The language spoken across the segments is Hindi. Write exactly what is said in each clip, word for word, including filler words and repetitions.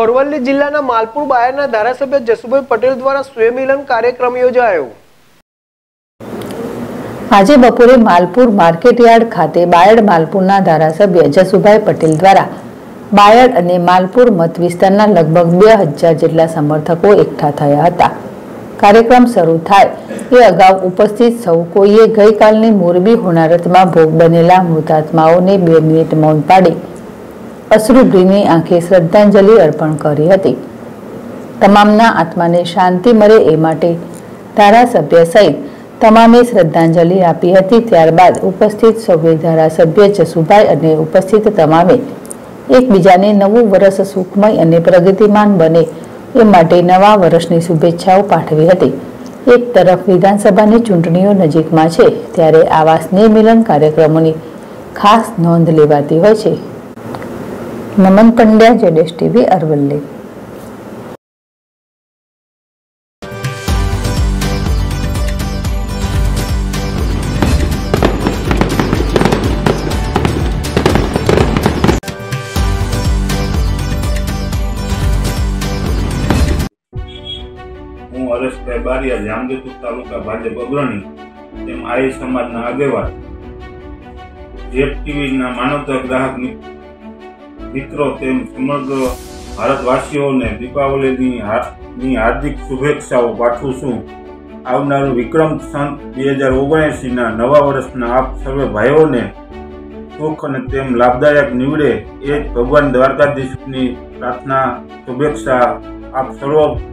अरवली जिल्लाना मालपुर बायडना धारासभ्य जसुभाई पटेल द्वारा स्वयंमिलन कार्यक्रम योजायो। आज बपोरे मालपुर मार्केटयार्ड खाते बायड मालपुरना धारासभ्य जसुभाई पटेल द्वारा बायड अने मालपुर मत विस्तारना लगभग बे हजार जेटला समर्थको एकठा थया हता। कार्यक्रम शुरू थाय ए अगाउ उपस्थित सौ कोईए गईकालनी मोरबी होनारतमां भोग बनेला मृतात्माओने बे मिनिट मौन पाडी अश्रुभीनी आंखे श्रद्धांजलि अर्पण करी हती। तमामना आत्माने शांति मळे ए माटे धारासभ्य सहित तमामे श्रद्धांजलि आपी हती। त्यारबाद उपस्थित सौए धारासभ्य जसुभाई अने उपस्थित तमामे एकबीजाने नवुं वर्ष सुखमय अने प्रगतिमान बने ए माटे नवा वर्षनी शुभेच्छाओ पाठवी हती। एक तरफ विधानसभानी चूंटणीओ नजीकमां छे त्यारे आवा स्नेहमिलन कार्यक्रमोनी खास नोंध लेवाती होय छे। Naman Pandya, Z S T V Aravalli. Baria Jamjodhpur taluka Bhajap अग्रणी आर्य समाज आगेवान ज़ेड एस टी वी मानवता ग्राहक मित्रों समग्र भारतवासीओं ने दीपावली हार्दिक शुभेच्छाओं पाठवुं छुं। आवनार विक्रम संत दो हज़ार उन्यासी ना नवा वर्षना आप सर्वे भाईओं ने सुख अने तेम लाभदायक निवड़े ए भगवान द्वारकाधीश की प्रार्थना शुभेच्छा आप सर्व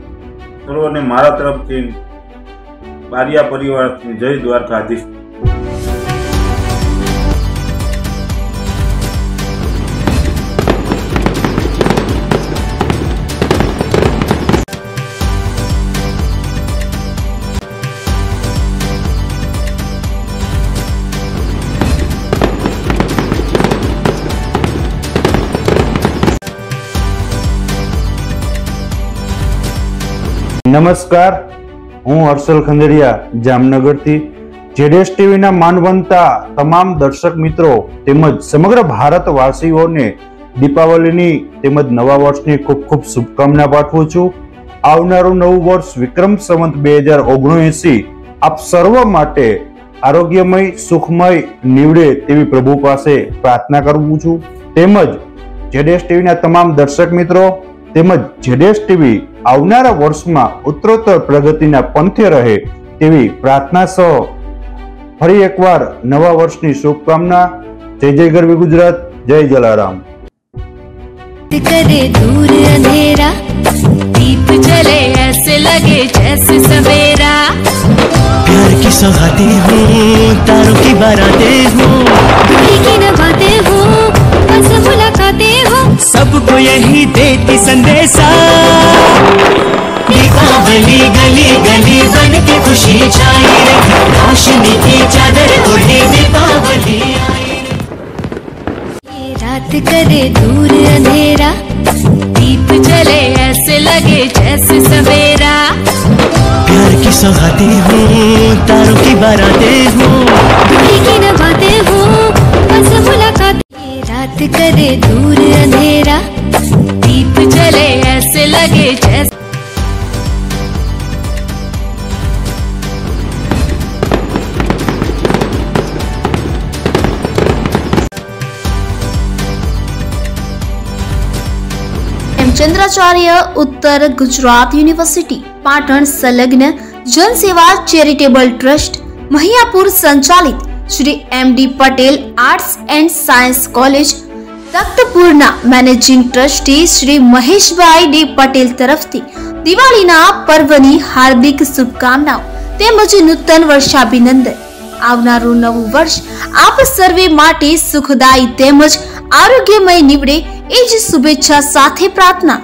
सर्वने मारा तरफथी बारिया परिवार जय द्वारकाधीश। नमस्कार, हूँ हर्षल खंडेरिया जामनगर थी। ज़ेड एस टी वी ना मानवंता तमाम दर्शक मित्रों तेमज समग्र भारतवासीओं ने दीपावलीनी तेमज नवा वर्षनी खूब खूब शुभकामना पाठवुं छुं। आवनारुं नवुं वर्ष विक्रम संवत दो हज़ार उन्यासी आप सर्व माटे आरोग्यमय सुखमय निवड़े तेवी प्रभु पासे प्रार्थना करूं छुं। तेमज ज़ेड एस टी वी ना तमाम दर्शक मित्रों तेमज ज़ेड एस टी वी आवनारा वर्ष में उत्तरोत्तर प्रगतिना पंथे रहे तेवी प्रार्थना सौ फरी एकवार नवा वर्षनी शुभकामना। जय जय गरवी गुजरात, जय जलाराम। दूर अंधेरा दीप जले ऐसे लगे जैसे सवेरा। प्यार की सौगातें हो, तारों की बारातें हो, दूरी की न बातें हो, बस मुलाकातें हो, सबको यही देती संदेशा। दीपावली गली गली बन के खुशी छाई रहे, रोशनी की चादर ओढ़े दीपावली आई। रात करे दूर अंधेरा दीप जले ऐसे लगे जैसे सवेरा। प्यार की सौगातें हो, तारों की बारातें हो, दूरी की न बातें हो, बस मुलाकातें। रात करे दूर अंधेरा दीप जले ऐसे लगे जैसे। चंद्राचार्य उत्तर गुजरात यूनिवर्सिटी पाटण संलग्न जनसेवा चैरिटेबल ट्रस्ट महियापुर संचालित Shri M D Patel arts and science college तख्तपुरना managing trustee Shri Maheshbhai D Patel तरफथी दिवाळीना पर्वनी हार्दिक शुभकामनाओ તેમજ નૂતન વર્ષાભિનંદન। આવનારું નવું વર્ષ આપ સર્વે માટે સુખદાયી તેમજ આરોગ્યમય નીવડે એ જ શુભેચ્છા સાથે પ્રાર્થના।